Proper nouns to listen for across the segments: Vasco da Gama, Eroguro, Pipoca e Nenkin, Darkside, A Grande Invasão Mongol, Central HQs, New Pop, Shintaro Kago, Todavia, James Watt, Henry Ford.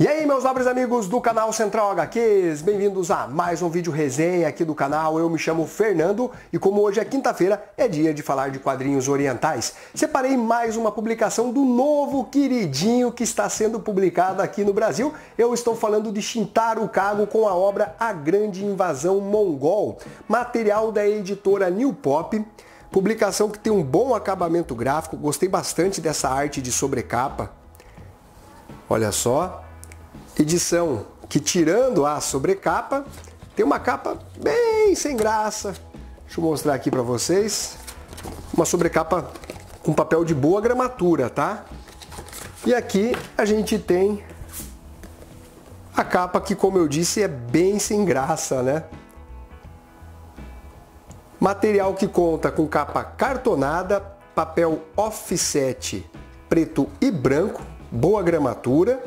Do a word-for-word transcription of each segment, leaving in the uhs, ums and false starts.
E aí, meus nobres amigos do canal Central H Qs, bem-vindos a mais um vídeo resenha aqui do canal. Eu me chamo Fernando e como hoje é quinta-feira, é dia de falar de quadrinhos orientais. Separei mais uma publicação do novo queridinho que está sendo publicado aqui no Brasil. Eu estou falando de Shintaro Kago com a obra A Grande Invasão Mongol, material da editora New Pop. Publicação que tem um bom acabamento gráfico, gostei bastante dessa arte de sobrecapa. Olha só. Edição que, tirando a sobrecapa, tem uma capa bem sem graça. Deixa eu mostrar aqui para vocês. Uma sobrecapa com papel de boa gramatura, tá? E aqui a gente tem a capa que, como eu disse, é bem sem graça, né? Material que conta com capa cartonada, papel offset preto e branco, boa gramatura.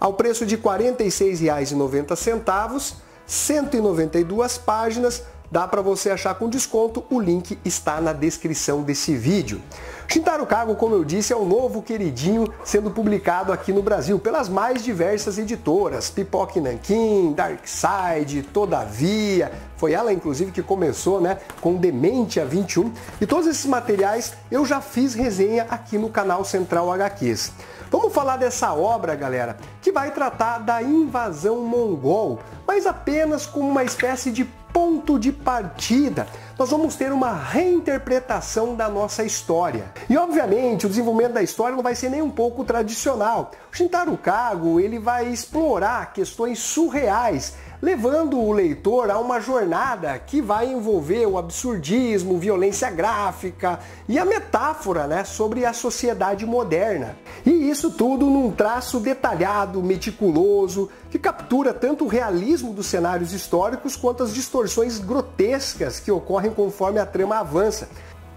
Ao preço de quarenta e seis reais e noventa centavos, cento e noventa e duas páginas, dá para você achar com desconto, o link está na descrição desse vídeo. Shintaro Kago, como eu disse, é um novo queridinho sendo publicado aqui no Brasil pelas mais diversas editoras, Pipoca e Nenkin, Darkside, Todavia, foi ela inclusive que começou, né, com Dementia vinte e um, e todos esses materiais eu já fiz resenha aqui no canal Central H Qs. Vamos falar dessa obra, galera, que vai tratar da invasão mongol, mas apenas como uma espécie de ponto de partida. Nós vamos ter uma reinterpretação da nossa história. E, obviamente, o desenvolvimento da história não vai ser nem um pouco tradicional. O Shintaro Kago, ele vai explorar questões surreais, levando o leitor a uma jornada que vai envolver o absurdismo, violência gráfica e a metáfora, né, sobre a sociedade moderna. E isso tudo num traço detalhado, meticuloso, que captura tanto o realismo dos cenários históricos quanto as distorções grotescas que ocorrem conforme a trama avança.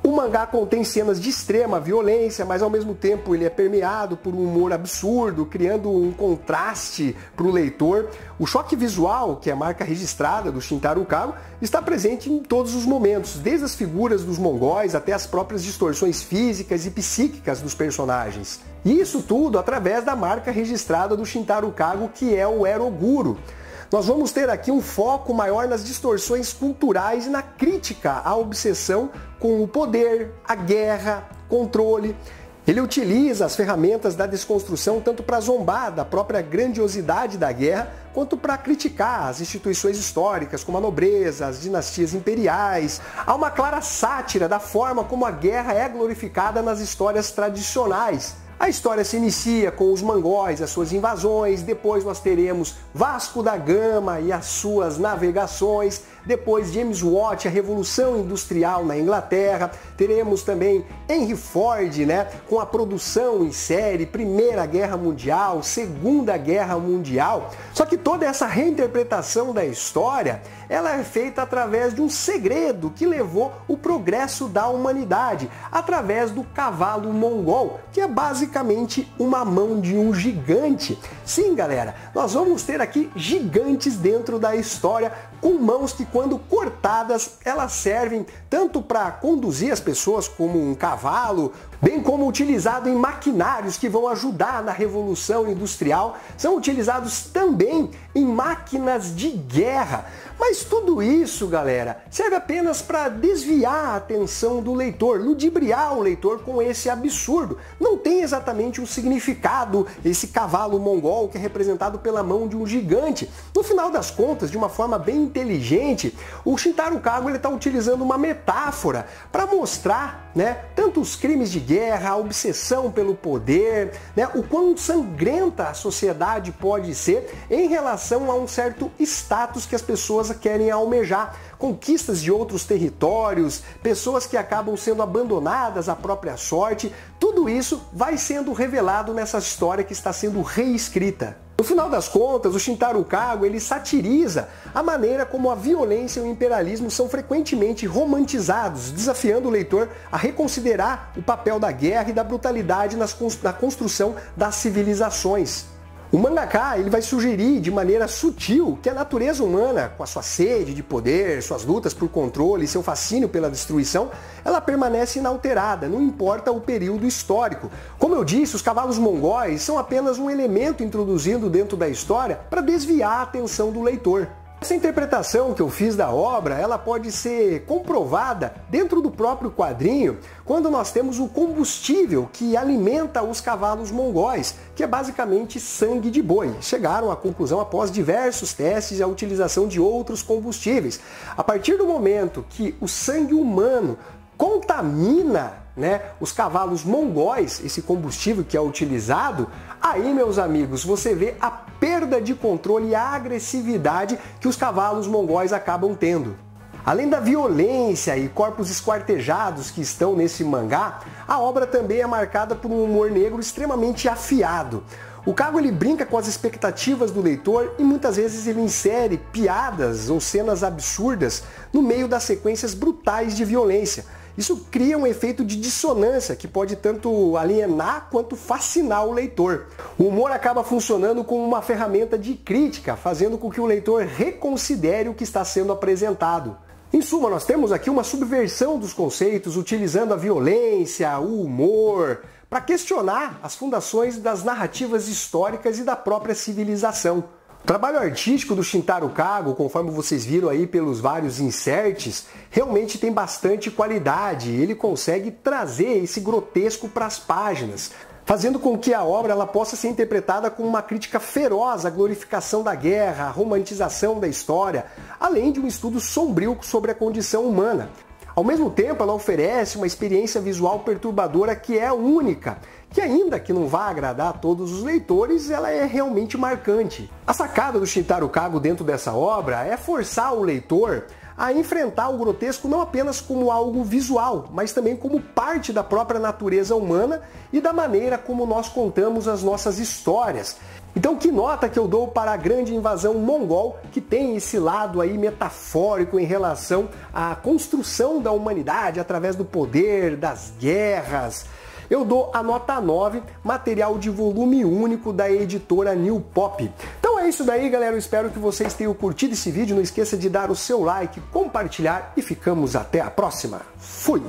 O mangá contém cenas de extrema violência, mas ao mesmo tempo ele é permeado por um humor absurdo, criando um contraste para o leitor. O choque visual, que é a marca registrada do Shintaro Kago, está presente em todos os momentos, desde as figuras dos mongóis até as próprias distorções físicas e psíquicas dos personagens. E isso tudo através da marca registrada do Shintaro Kago, que é o Eroguro. Nós vamos ter aqui um foco maior nas distorções culturais e na crítica à obsessão com o poder, a guerra, controle. Ele utiliza as ferramentas da desconstrução tanto para zombar da própria grandiosidade da guerra, quanto para criticar as instituições históricas, como a nobreza, as dinastias imperiais. Há uma clara sátira da forma como a guerra é glorificada nas histórias tradicionais. A história se inicia com os mongóis, as suas invasões, depois nós teremos Vasco da Gama e as suas navegações, depois James Watt, a Revolução Industrial na Inglaterra, teremos também Henry Ford, né, com a produção em série, Primeira Guerra Mundial, Segunda Guerra Mundial. Só que toda essa reinterpretação da história, ela é feita através de um segredo que levou o progresso da humanidade, através do cavalo mongol, que é basicamente basicamente uma mão de um gigante. Sim, galera, nós vamos ter aqui gigantes dentro da história, com mãos que, quando cortadas, elas servem tanto para conduzir as pessoas como um cavalo, bem como utilizado em maquinários que vão ajudar na Revolução Industrial, são utilizados também em máquinas de guerra. Mas tudo isso, galera, serve apenas para desviar a atenção do leitor, ludibriar o leitor com esse absurdo. Não tem exatamente um significado esse cavalo mongol que é representado pela mão de um gigante. No final das contas, de uma forma bem inteligente, o Shintaro Kago está utilizando uma metáfora para mostrar, né, tanto os crimes de guerra, a obsessão pelo poder, né, o quão sangrenta a sociedade pode ser em relação a um certo status que as pessoas querem almejar, conquistas de outros territórios, pessoas que acabam sendo abandonadas à própria sorte. Tudo isso vai sendo revelado nessa história que está sendo reescrita. No final das contas, o Shintaro Kago, ele satiriza a maneira como a violência e o imperialismo são frequentemente romantizados, desafiando o leitor a reconsiderar o papel da guerra e da brutalidade nas, na construção das civilizações. O mangaka ele vai sugerir de maneira sutil que a natureza humana, com a sua sede de poder, suas lutas por controle e seu fascínio pela destruição, ela permanece inalterada, não importa o período histórico. Como eu disse, os cavalos mongóis são apenas um elemento introduzido dentro da história para desviar a atenção do leitor. Essa interpretação que eu fiz da obra, ela pode ser comprovada dentro do próprio quadrinho, quando nós temos o combustível que alimenta os cavalos mongóis, que é basicamente sangue de boi. Chegaram à conclusão após diversos testes e a utilização de outros combustíveis. A partir do momento que o sangue humano contamina, né, os cavalos mongóis, esse combustível que é utilizado, aí, meus amigos, você vê a perda de controle e a agressividade que os cavalos mongóis acabam tendo. Além da violência e corpos esquartejados que estão nesse mangá, a obra também é marcada por um humor negro extremamente afiado. O Kago ele brinca com as expectativas do leitor e muitas vezes ele insere piadas ou cenas absurdas no meio das sequências brutais de violência. Isso cria um efeito de dissonância que pode tanto alienar quanto fascinar o leitor. O humor acaba funcionando como uma ferramenta de crítica, fazendo com que o leitor reconsidere o que está sendo apresentado. Em suma, nós temos aqui uma subversão dos conceitos, utilizando a violência, o humor, para questionar as fundações das narrativas históricas e da própria civilização. O trabalho artístico do Shintaro Kago, conforme vocês viram aí pelos vários inserts, realmente tem bastante qualidade. Ele consegue trazer esse grotesco para as páginas, fazendo com que a obra ela possa ser interpretada como uma crítica feroz à glorificação da guerra, à romantização da história, além de um estudo sombrio sobre a condição humana. Ao mesmo tempo, ela oferece uma experiência visual perturbadora que é única, que ainda que não vá agradar a todos os leitores, ela é realmente marcante. A sacada do Shintaro Kago dentro dessa obra é forçar o leitor a enfrentar o grotesco não apenas como algo visual, mas também como parte da própria natureza humana e da maneira como nós contamos as nossas histórias. Então, que nota que eu dou para A Grande Invasão Mongol, que tem esse lado aí metafórico em relação à construção da humanidade através do poder, das guerras. Eu dou a nota nove, material de volume único da editora New Pop. Então é isso daí, galera. Eu espero que vocês tenham curtido esse vídeo. Não esqueça de dar o seu like, compartilhar e ficamos até a próxima. Fui!